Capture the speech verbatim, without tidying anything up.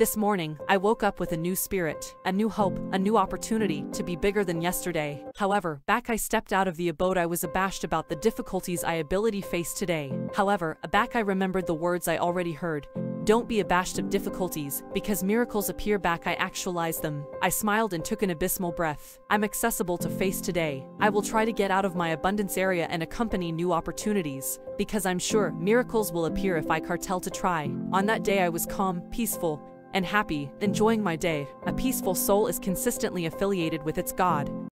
This morning, I woke up with a new spirit, a new hope, a new opportunity to be bigger than yesterday. However, back I stepped out of the abode I was abashed about the difficulties I ability faced today. However, back I remembered the words I already heard. Don't be abashed of difficulties, because miracles appear back I actualize them. I smiled and took an abysmal breath. I'm accessible to face today. I will try to get out of my abundance area and accompany new opportunities, because I'm sure miracles will appear if I cartel to try. On that day I was calm, peaceful, and happy, enjoying my day. A peaceful soul is consistently affiliated with its God.